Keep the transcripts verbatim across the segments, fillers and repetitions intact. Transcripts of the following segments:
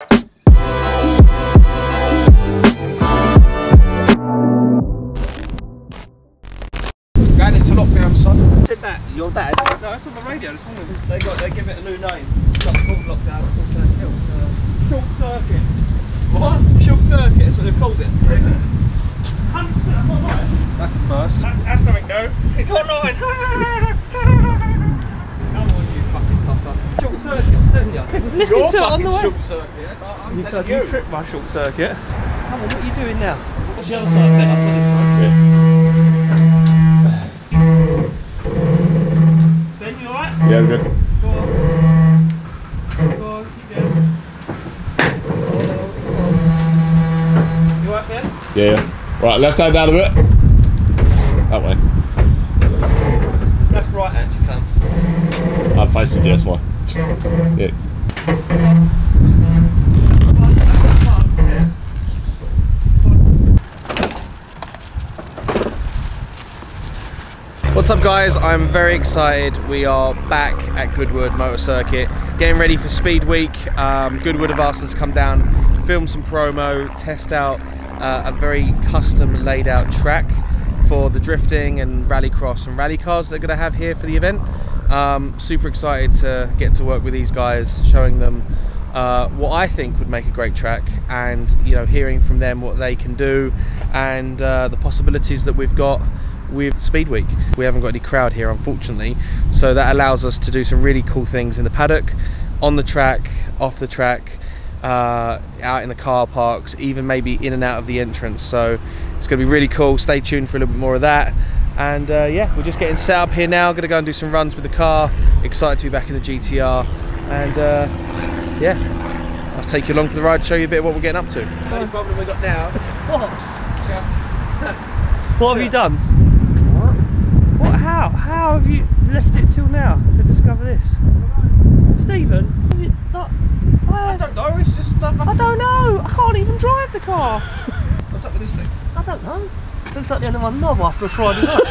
Going into lockdown, son. Did that? Your dad? No, it's on the radio this morning. They got, they give it a new name. It's like called lockdown. Uh, short circuit. What? Short circuit. That's what they've called it. one hundred percent online. That's the first. That, that's something new. It's online. Come on, you fucking tosser. Short circuit. I'm telling you. I was listening You're to it on the way. Short circuit. I, I'm you telling you. You tripped my short circuit. Come on, what are you doing now? What's the other side of it? I've got this side. Yeah. Yeah, good. Go on. Go on, keep going. You up there? Yeah, yeah. Right, left hand down a bit. That way. Left, right hand, you come. I'm facing the S one. Yeah. What's up guys, I'm very excited. We are back at Goodwood Motor Circuit, getting ready for Speed Week. Um, Goodwood have asked us to come down, film some promo, test out uh, a very custom laid out track for the drifting and rallycross and rally cars they're going to have here for the event. Um, super excited to get to work with these guys, showing them uh, what I think would make a great track, and you know, hearing from them what they can do and uh, the possibilities that we've got with Speed Week. We haven't got any crowd here, unfortunately, so that allows us to do some really cool things in the paddock, on the track, off the track, uh, out in the car parks, even maybe in and out of the entrance. So it's gonna be really cool. Stay tuned for a little bit more of that. And uh, yeah, we're just getting set up here now. Gonna go and do some runs with the car. Excited to be back in the G T R. And uh, yeah, I'll take you along for the ride, show you a bit of what we're getting up to. The only problem we got now. What? What have you done? What? How? How have you left it till now to discover this? Stephen? Have you not, I, I don't know, it's just stuff. I don't know, I can't even drive the car. What's up with this thing? I don't know. Looks like the end of my knob after a Friday night.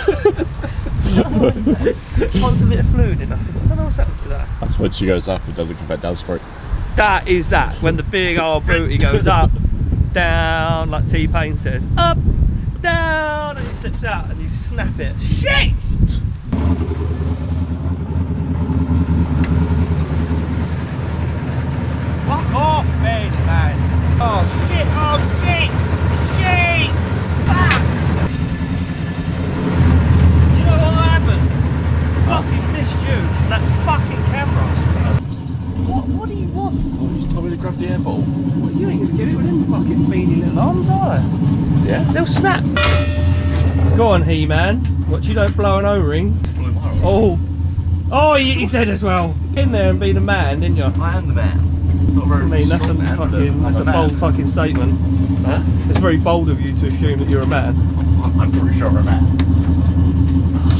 Wants a bit of fluid in it. I don't know what's happened to that. That's when she goes up, it doesn't come back down straight. That is that, when the big old booty goes up, down, like T-Pain says, up, down, and it slips out and you snap it. Shit! Fuck off, mate, man. Oh shit, oh shit! Shit! Fuck! Do you know what happened? Fucking missed you and that fucking camera. What, what do you want? Oh, he's told me to grab the air bottle. What, you ain't gonna get it with them fucking beady little arms, are they? Yeah. They'll snap. Go on, He-Man. Watch you don't blow an O-ring. Oh. Oh, you, you said as well. In there and be the man, didn't you? I am the man. Not very I mean, that's a, man, fucking, that's a bold man. Fucking statement. Huh? It's very bold of you to assume that you're a man. I'm, I'm pretty sure I'm a man.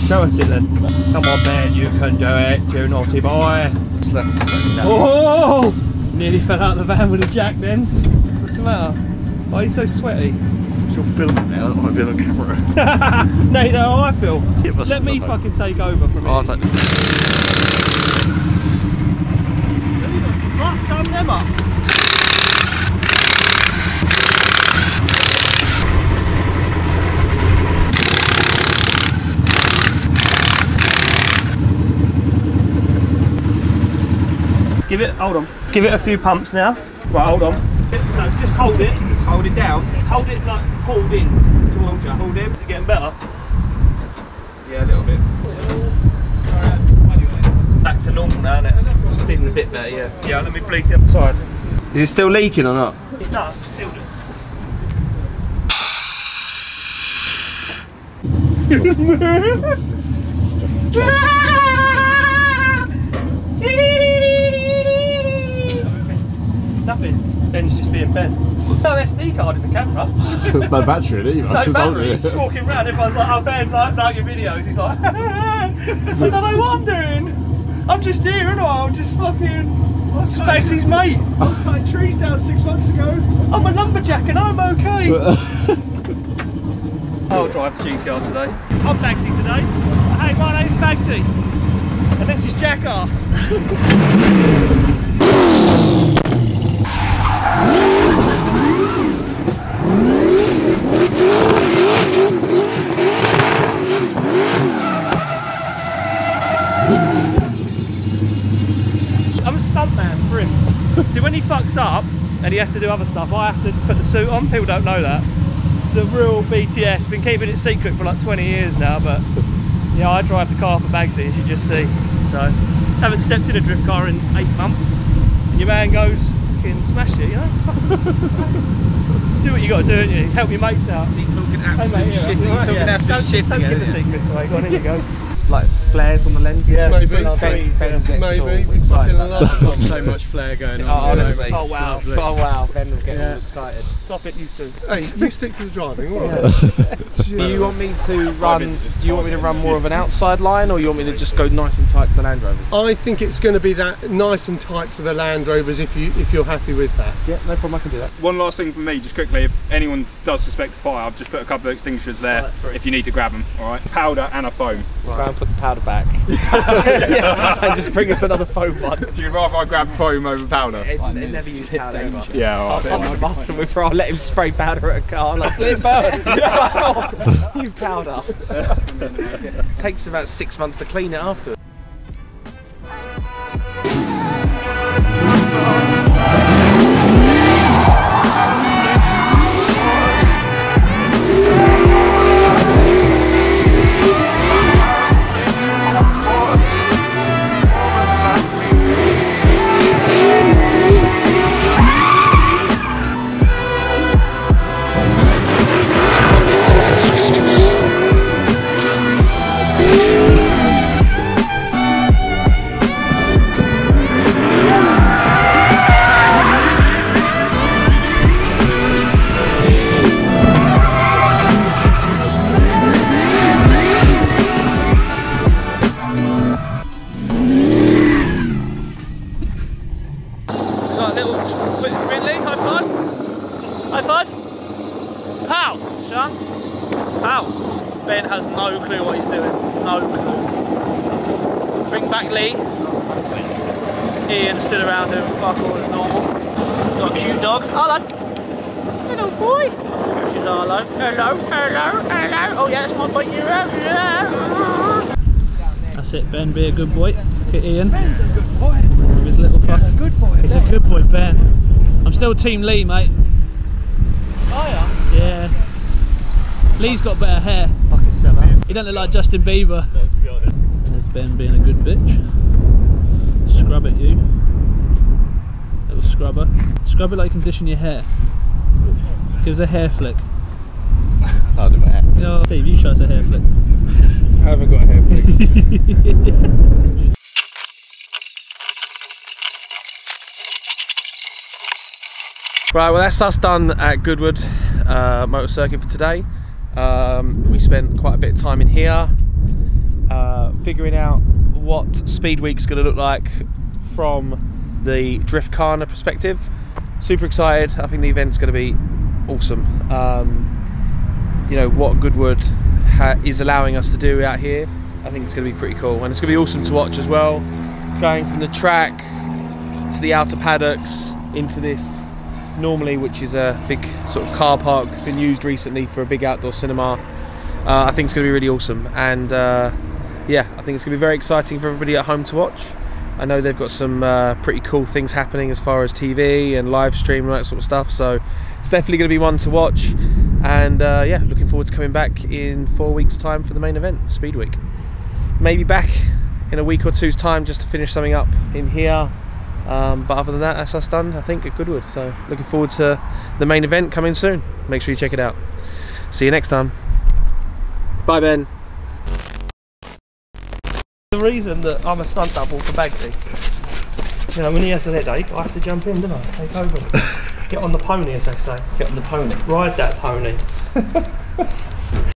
Show us it then. Come on, man, you can do it, you naughty boy. Oh! Nearly fell out of the van with a jack then. What's the matter? Why are you so sweaty? I'm still filming now, I don't want to be on camera. No, you know how I feel. Yeah, let me fucking face. Take over from oh, it. I'll take fuck done them up? Give it, hold on. Give it a few pumps now. Right, hold on. No, just hold it. Hold it down. Hold it like pulled in towards you. Hold it. Is it getting better? Yeah, a little bit. Alright, back to normal now, isn't it? It's feeling a bit better, yeah. Yeah, let me bleed the other side. Is it still leaking or not? No, it's still doing. Nothing. Ben's just being Ben. No S D card in the camera. There's no battery in it either. There's no battery, he's just walking around. If I was like, oh Ben, like, like your videos, he's like, I don't know what I'm doing. I'm just here, and I'm just fucking, I was cutting his mate. I was cutting trees down six months ago. I'm a lumberjack and I'm okay. I'll drive the G T R today. I'm Bagsy today. Hey, my name's Bagsy. And this is Jackass. he fucks up and he has to do other stuff, I have to put the suit on. People don't know that. It's a real B T S. Been keeping it secret for like twenty years now, but yeah, I drive the car for Bagsy, as you just see. So, haven't stepped in a drift car in eight months. And your man goes, fucking smash it, you know? Do what you got to do, don't you? Help your mates out. He's talking absolute hey, mate, shit. He's right? talking yeah. absolute don't, shit. Just don't give the secrets away. Go on, here you go. Like flares on the lens, yeah, maybe, like trees, ben, yeah. maybe. We've got so much flare going on. Oh, honestly, oh wow, oh wow, Ben will get yeah. all excited. Stop it, you two. Hey, you stick to the driving. All right. Do you want me to run? Do you want me to run more of an outside line, or you want me to just go nice and tight to the Land Rovers? I think it's going to be that nice and tight to the Land Rovers if you if you're happy with that. Yeah, no problem. I can do that. One last thing for me, just quickly. If anyone does suspect a fire, I've just put a couple of extinguishers there if you need to grab them. All right, powder and a foam. Right. Put the powder back yeah. and just bring us another foam one. So you'd rather I grab foam over powder? It, it, it never use powder ever. Yeah, all right. I'll, I'll, I'll, I'll, I'll let him spray powder at a car. Like, let him burn. You powder. It takes about six months to clean it after. Arlo. Hello, hello, hello. Oh yeah, that's my boy. Yeah. That's it, Ben. Be a good boy. Look at Ian. Ben's a good boy. With his little fuck. He's a good boy. He's Ben. a good boy, Ben. I'm still Team Lee, mate. Oh yeah. Yeah. Lee's got better hair. Fucking sell out. He don't look like Justin Bieber. Let's be honest. There's Ben being a good bitch. Scrub at you. Little scrubber. Scrub it like you condition your hair. Gives a hair flick. That's how I do my hair. No, Steve, you try to hair flick. I haven't got a hair flick. Yeah. Right, well that's us done at Goodwood uh, Motor Circuit for today. Um, we spent quite a bit of time in here uh, figuring out what Speed Week's going to look like from the drift carna perspective. Super excited. I think the event's going to be awesome. Um, you know what Goodwood ha is allowing us to do out here, I think it's going to be pretty cool, and it's going to be awesome to watch as well, going from the track to the outer paddocks into this normally, which is a big sort of car park that's been used recently for a big outdoor cinema. uh, I think it's going to be really awesome, and uh, yeah, I think it's going to be very exciting for everybody at home to watch. I know they've got some uh, pretty cool things happening as far as T V and live stream and that sort of stuff, so it's definitely going to be one to watch, and uh, yeah, looking forward to coming back in four weeks time for the main event, Speed Week. Maybe back in a week or two's time just to finish something up in here, um, but other than that, that's us done I think at Goodwood, so looking forward to the main event coming soon. Make sure you check it out. See you next time. Bye, Ben. The reason that I'm a stunt double for Bagsy, you know, when he has a headache, I have to jump in, don't I? Take over. Get on the pony, as they say. Get on the pony. Ride that pony.